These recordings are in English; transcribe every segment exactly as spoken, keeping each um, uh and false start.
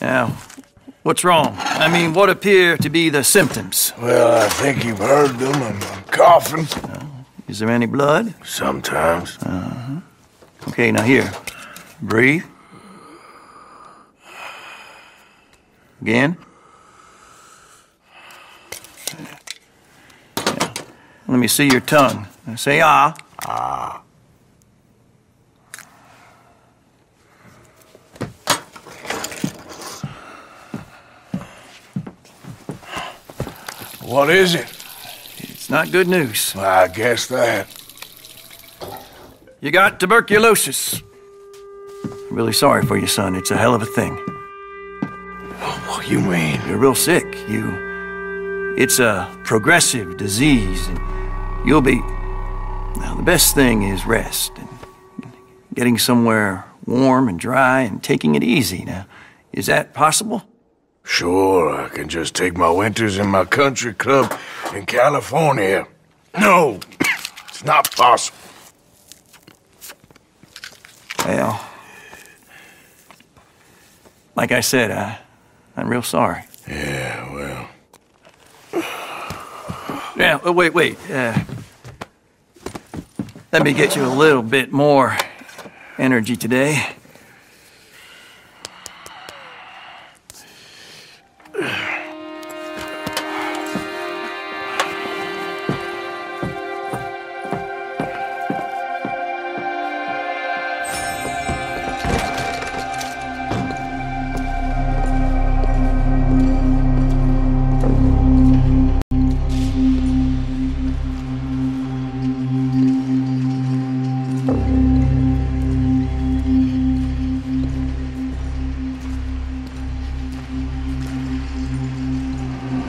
Now, what's wrong? I mean, what appear to be the symptoms? Well, I think you've heard them. I'm, I'm coughing. Uh, is there any blood? Sometimes. Uh-huh. Okay, now here. Breathe. Again. Now, let me see your tongue. Now say ah. Ah. What is it? It's not good news. Well, I guess that. You got tuberculosis. I'm really sorry for you, son. It's a hell of a thing. What do you mean? You're real sick. You... It's a progressive disease. And you'll be... Now, the best thing is rest. And getting somewhere warm and dry and taking it easy. Now, is that possible? Sure, I can just take my winters in my country club in California. No, it's not possible. Well, like I said, I, I'm real sorry. Yeah, well... Yeah, oh, wait, wait. Uh, let me get you a little bit more energy today.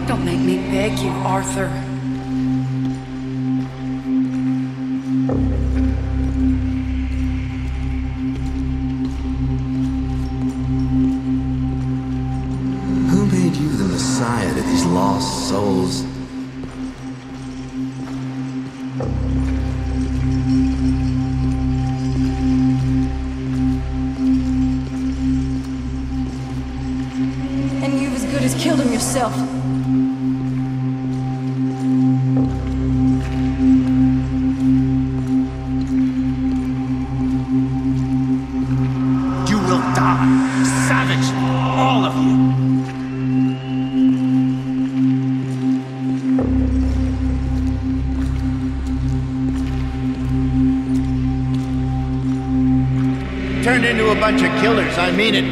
Don't make me beg you, Arthur. Who made you the Messiah to these lost souls? And you as good as killed him yourself. Turned into a bunch of killers, I mean it.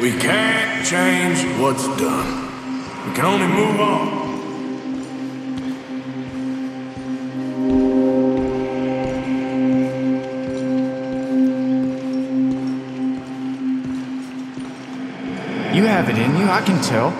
We can't change what's done. We can only move on. You have it in you, I can tell.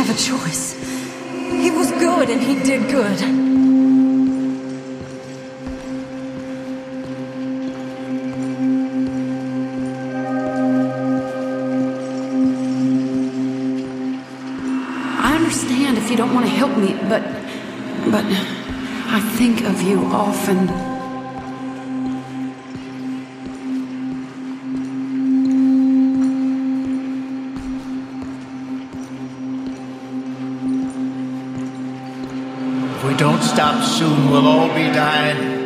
A choice. He was good and he did good. I understand if you don't want to help me, but but I think of you often. If we don't stop soon, we'll all be dying.